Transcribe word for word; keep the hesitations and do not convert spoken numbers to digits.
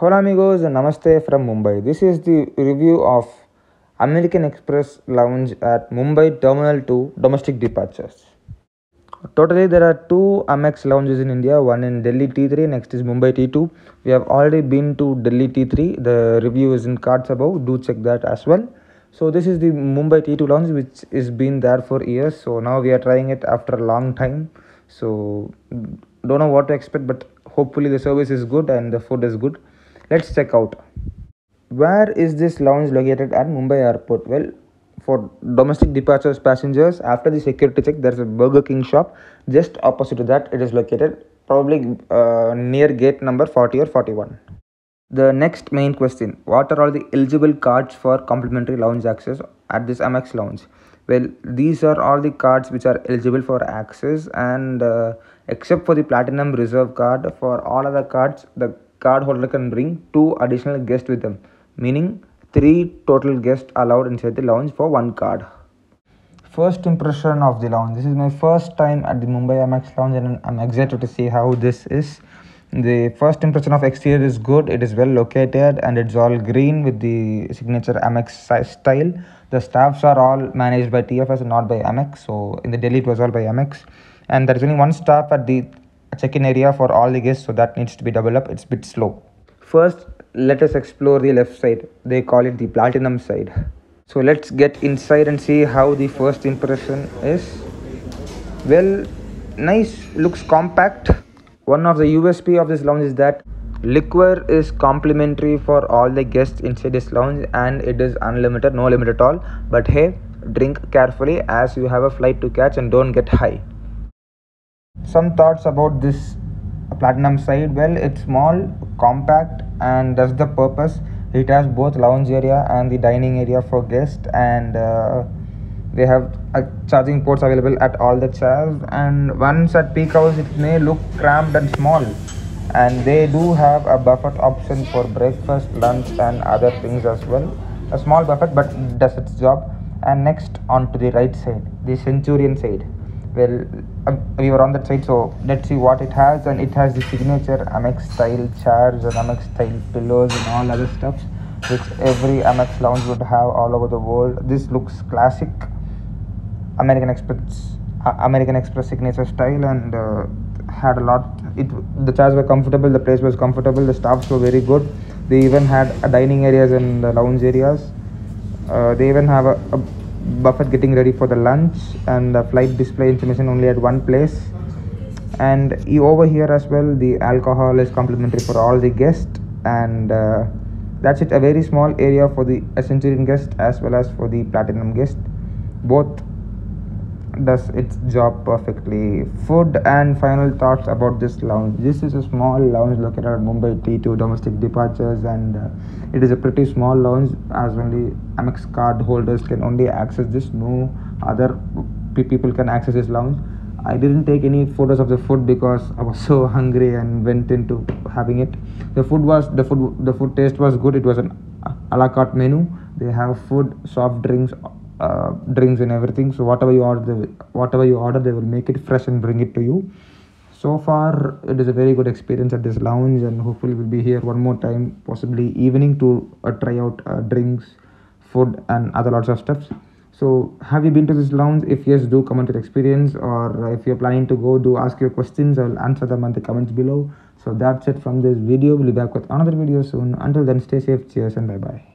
Hola amigos and namaste from Mumbai. This is the review of American Express lounge at Mumbai Terminal two domestic departures. Totally there are two AMEX lounges in India, one in Delhi T three, next is Mumbai T two. We have already been to Delhi T three, the review is in cards above, do check that as well. So this is the Mumbai T two lounge which is been there for years, so now we are trying it after a long time. So don't know what to expect, but hopefully the service is good and the food is good. Let's check out. Where is this lounge located at Mumbai airport? Well, for domestic departures passengers, after the security check, there's a Burger King shop. Just opposite to that, it is located, probably uh, near gate number forty or forty-one. The next main question, what are all the eligible cards for complimentary lounge access at this AMEX lounge? Well, these are all the cards which are eligible for access, and uh, except for the Platinum Reserve card, for all other cards, the card holder can bring two additional guests with them, meaning three total guests allowed inside the lounge for one card. First impression of the lounge. This is my first time at the Mumbai AMEX lounge and I'm excited to see how this is. The first impression of exterior is good. It is well located and it's all green with the signature AMEX style. The staffs are all managed by T F S and not by AMEX. So in the Delhi it was all by AMEX. And there is only one staff at the check-in area for all the guests, so that needs to be doubled up. It's a bit slow. First, let us explore the left side. They call it the Platinum side. So let's get inside and see how the first impression is. Well, nice, looks compact. One of the U S P of this lounge is that liquor is complimentary for all the guests inside this lounge and it is unlimited, no limit at all. But hey, drink carefully as you have a flight to catch and don't get high. Some thoughts about this Platinum side. Well, it's small, compact and does the purpose. It has both lounge area and the dining area for guests, and uh, they have uh, charging ports available at all the chairs, and once at peak hours it may look cramped and small, and they do have a buffet option for breakfast, lunch and other things as well. A small buffet but does its job. And next, on to the right side, the Centurion side. Well, uh, we were on that side, so let's see what it has. And it has the signature AMEX style chairs and AMEX style pillows and all other stuffs which every AMEX lounge would have all over the world. This looks classic American Express uh, American Express signature style, and uh, had a lot. It the chairs were comfortable, the place was comfortable, the staffs were very good. They even had uh, dining areas and uh, lounge areas. Uh, they even have a, a buffet getting ready for the lunch, and the flight display information only at one place. And over here as well, the alcohol is complimentary for all the guests, and uh, that's it. A very small area for the Centurion guest as well as for the Platinum guest. Both does its job perfectly. Food and final thoughts about this lounge. This is a small lounge located at Mumbai T two domestic departures, and uh, it is a pretty small lounge as only AMEX card holders can only access this. No other people can access this lounge. I didn't take any photos of the food because I was so hungry and went into having it. The food was the food the food taste was good. It was an a la carte menu. They have food, soft drinks, Uh, drinks and everything. So whatever you order, they, whatever you order, they will make it fresh and bring it to you. So far, it is a very good experience at this lounge, and hopefully we'll be here one more time, possibly evening, to uh, try out uh, drinks, food, and other lots of stuff. So, have you been to this lounge? If yes, do comment your experience, or if you're planning to go, do ask your questions. I'll answer them in the comments below. So that's it from this video. We'll be back with another video soon. Until then, stay safe, cheers, and bye bye.